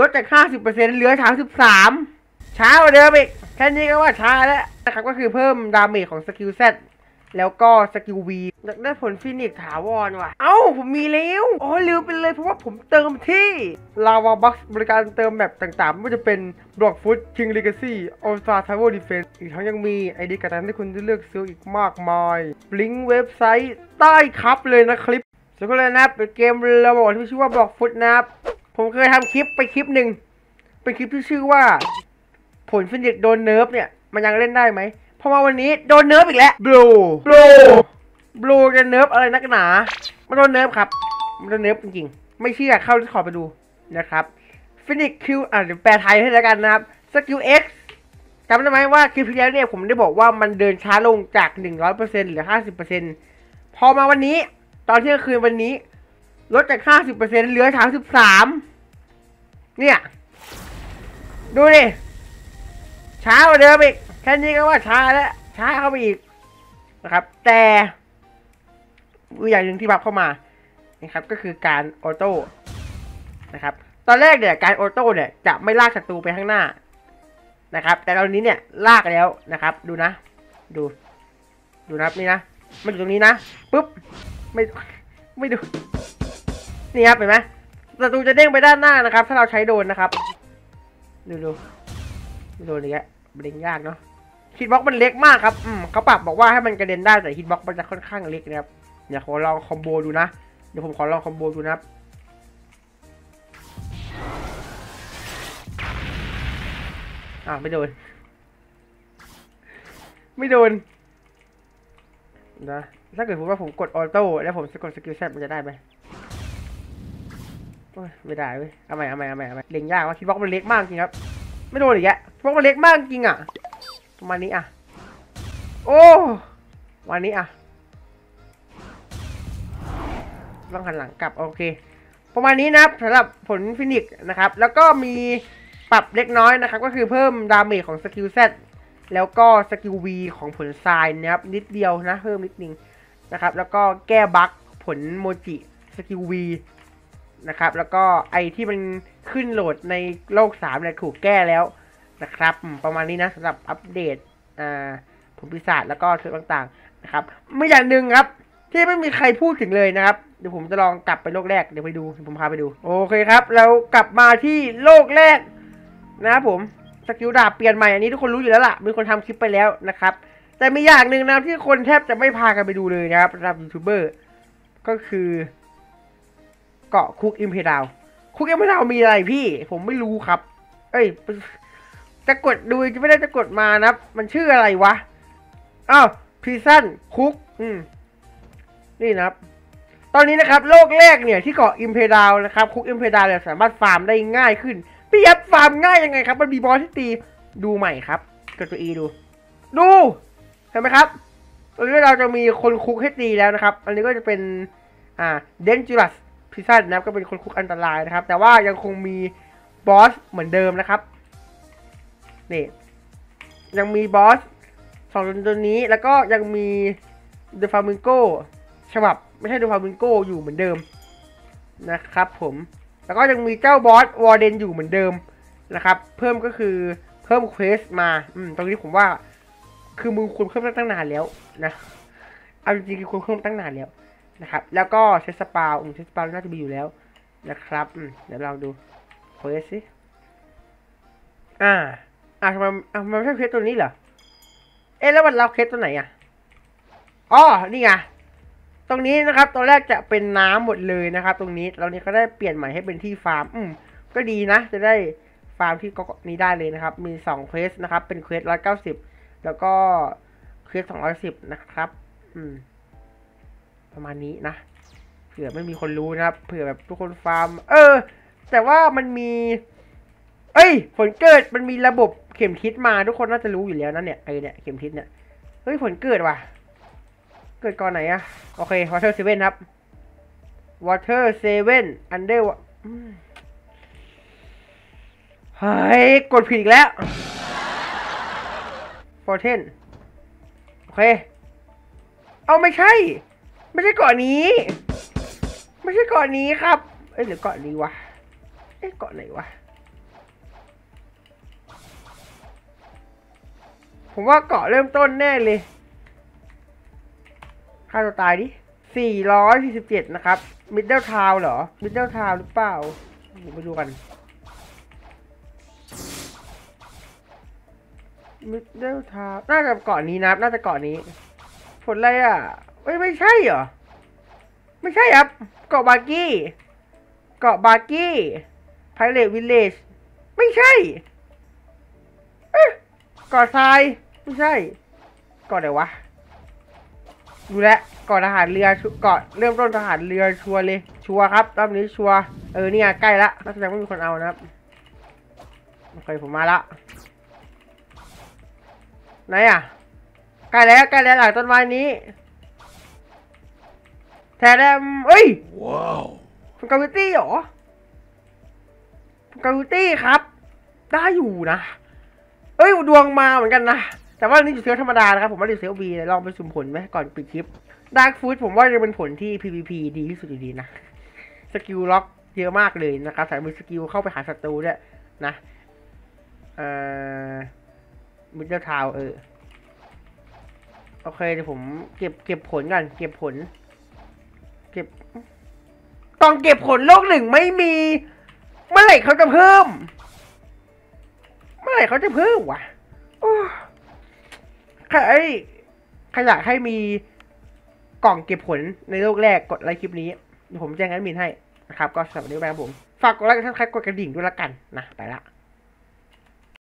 ลดจาก 50% เหลือ 33 ช้ากว่าเดิมอีกแค่นี้ก็ว่าช้าแล้วนะครับก็คือเพิ่มดาเมจของสกิล Z แล้วก็สกิล V อยากได้ผลฟินิกถาวรว่ะเอ้าผมมีแล้วอ๋อลืมไปเลยเพราะว่าผมเติมที่ลาวาบัคบริการเติมแบบต่างๆไม่ว่าจะเป็นบล็อกฟุต King Legacy All Star Travel Defense อีกทั้งยังมีไอเดียการ์ดที่คุณจะเลือกซื้ออีกมากมายลิงก์เว็บไซต์ใต้ครับเลยนะคลิปสำคัญเลยนะเป็นเกมระบบที่ชื่อว่าบล็อกฟุตนะครับผมเคยทำคลิปไปคลิปหนึ่งเป็นคลิปที่ชื่อว่าผลฟินิกโดนเนิร์ฟเนี่ยมันยังเล่นได้ไหมพอมาวันนี้โดนเนิร์ฟอีกแล้วบลูจะเนิร์ฟอะไรนักหนามันโดนเนิร์ฟครับมันโดนเนิร์ฟจริงๆไม่เชื่อเข้าขอไปดูนะครับฟินิกคิวเดี๋ยวแปลไทยให้แล้วกันนะครับสกิล X จำได้ไหมว่าคลิปที่แล้วเนี่ยผมได้บอกว่ามันเดินช้าลงจาก 100% หรือ 50% พอมาวันนี้ตอนเที่ยงคืนวันนี้ลดจาก 50% เหลือ 33 เนี่ยดูดิช้ากว่าเดิมอีกแค่นี้ก็ว่าช้าแล้วช้าเข้าไปอีกนะครับแต่อย่างหนึ่งที่บัฟเข้ามานะครับก็คือการออโต้นะครับตอนแรกเนี่ยการออโต้เนี่ยจะไม่ลากศัตรูไปข้างหน้านะครับแต่ตอนนี้เนี่ยลากแล้วนะครับดูนะดูนะครับนี่นะมันอยู่ตรงนี้นะปุ๊บไม่ดูนี่ครับเห็นไหมศัตรูจะเด้งไปด้านหน้านะครับถ้าเราใช้โดนนะครับดูนี่แหละเล็งยากเนาะฮิตบ็อกมันเล็กมากครับเขาปรับบอกว่าให้มันกระเด็นได้แต่ฮิตบ็อกมันจะค่อนข้างเล็กนะครับเดี๋ยวขอลองคอมโบดูนะเดี๋ยวผมขอลองคอมโบดูนะครับไม่โดนนะถ้าเกิดผมว่าผมกดออโต้แล้วผมกดสกิลแซดมันจะได้ไหมไม่ได้เว้ยเอาใหม่เล็งยากว่าฮิตบ็อกมันเล็กมากจริงครับไม่โดนอีกแล้วพวกมันเล็กมากจริงอ่ะประมาณนี้อ่ะโอ้วันนี้อ่ะต้องหันหลังกลับโอเคประมาณนี้นะครับสำหรับผลฟินิกนะครับแล้วก็มีปรับเล็กน้อยนะครับก็คือเพิ่มดาเมจของสกิล Z แล้วก็สกิล V ของผลทรายนะครับนิดเดียวนะเพิ่มนิดนึงนะครับแล้วก็แก้บั๊กผลโมจิสกิล V นะครับแล้วก็ไอที่มันขึ้นโหลดในโลก3เนี่ยถูกแก้แล้วนะครับประมาณนี้นะสำหรับอัปเดตผลปีศาจแล้วก็เรื่องต่างๆนะครับไม่อย่างหนึ่งครับที่ไม่มีใครพูดถึงเลยนะครับเดี๋ยวผมจะลองกลับไปโลกแรกเดี๋ยวไปดูผมพาไปดูโอเคครับเรากลับมาที่โลกแรกนะครับผมสกิลดาบเปลี่ยนใหม่อันนี้ทุกคนรู้อยู่แล้วล่ะมีคนทำคลิปไปแล้วนะครับแต่มีอย่างหนึ่งนะที่คนแทบจะไม่พากันไปดูเลยนะครับสำหรับยูทูบเบอร์ก็คือเกาะคุกอิมเพดาวคุกอิมเพดาวมีอะไรพี่ผมไม่รู้ครับจะกดดูจะไม่ได้จะกดมานะมันชื่ออะไรวะอ้าวพีซันคุกนี่นะครับตอนนี้นะครับโลกแรกเนี่ยที่เกาะอิมเพดาวนะครับคุกอิมเพดาวเนี่ยสามารถฟาร์มได้ง่ายขึ้นพี่ยับฟาร์มง่ายยังไงครับมันมีบอสที่ตีดูใหม่ครับกดตัว E ดูเห็นไหมครับตอนนี้เราจะมีคนคุกให้ตีแล้วนะครับอันนี้ก็จะเป็นเดนจูรัสพิซซ่านะครับก็เป็นคนคุกอันตรายนะครับแต่ว่ายังคงมีบอสเหมือนเดิมนะครับนี่ยังมีบอส2ตัวนี้แล้วก็ยังมีเดฟามิงโกฉบับไม่ใช่เดฟามิงโกอยู่เหมือนเดิมนะครับผมแล้วก็ยังมีเจ้าบอสวอร์เดนอยู่เหมือนเดิมนะครับเพิ่มก็คือเพิ่มเควสมาตรงนี้ผมว่าคือมึงควรเพิ่มตั้งนานแล้วนะเอาจริงๆคือควรเพิ่มตั้งนานแล้วนะครับแล้วก็เชสปาวเชสปาวน่าจะมีอยู่แล้วนะครับเดี๋ยวลองดูเควสสิทำไมมันไม่ใช่เควสตัวนี้เหรอแล้วมันรับเควสตัวไหนอ๋อนี่ไงตรงนี้นะครับตอนแรกจะเป็นน้ำหมดเลยนะครับตรงนี้เราเนี่ยเขาได้เปลี่ยนใหม่ให้เป็นที่ฟาร์มก็ดีนะจะได้ฟาร์มที่เกาะนี้ได้เลยนะครับมี2เควสนะครับเป็นเควส190แล้วก็เควส210นะครับประมาณนี้นะเผื่อไม่มีคนรู้นะครับเผื่อแบบทุกคนฟาร์มแต่ว่ามันมีผลเกิดมันมีระบบเข็มทิศมาทุกคนน่าจะรู้อยู่แล้วนะเนี่ยเนี่ยเข็มทิศเนี่ยผลเกิดว่ะเกิดก่อนไหนโอเควอเตอร์เซเว่นครับวอเตอร์เซเว่นอันเดอร์เฮ้ยกดผิดอีกแล้วฟอร์เทนโอเคไม่ใช่เกาะนี้ไม่ใช่เกาะนี้ครับเดี๋ยวเกาะนี้วะเกาะไหนวะ ผมว่าเกาะเริ่มต้นแน่เลยฆ่าตัวตายดิ447นะครับมิดเดิลทาวน์เหรอมิดเดิลทาวน์หรือเปล่ามาดูกันมิดเดิลทาวน์น่าจะเกาะนี้นะน่าจะเกาะนี้ผลอะไรอ่ะไม่ใช่เหรอไม่ใช่ครับเกาะบาร์กี้เกาะบาร์กี้ไพเรตวิลเลจไม่ใช่เกาะทรายไม่ใช่เกาะไหนวะดูแลเกาะทหารเรือเกาะเริ่มต้นทหารเรือชัวร์เลยชัวร์ครับรอบนี้ชัวร์เนี่ยใกล้ละน่าจะยังไม่มีคนเอานะครับโอเคผมมาละไหนอ่ะใกล้แล้วใกล้แล้วหลังต้นไม้นี้แทนเอ้ยว้าวฟังกาวิตี้เหรอฟังกาวิตี้ครับได้อยู่นะเอ้ยดวงมาเหมือนกันนะแต่ว่านี่อยู่เซลธรรมดานะครับผมว่าอยู่เซลบีลองไปสุ่มผลไหมก่อนปิดคลิปดาร์กฟูดผมว่าจะเป็นผลที่ PVP ดีที่สุดดีนะสกิลล็อกเยอะมากเลยนะครับสายมือสกิลเข้าไปหาศัตรูด้วยนะมิดเดิลทาวน์โอเคเดี๋ยวผมเก็บผลก่อนเก็บผลเก็บต้องเก็บผลโลกหนึ่งไม่มีเมื่อไหร่เขาจะเพิ่มเมื่อไหร่เขาจะเพิ่มวะใครอยากให้มีกล่องเก็บผลในโลกแรกกดไลค์คลิปนี้ผมแจ้งแอดมินให้นะครับก็สำหรับวันนี้ไปครับผมฝากกดไลค์ถ้าใครกดกระดิ่งด้วยละกันนะไปละ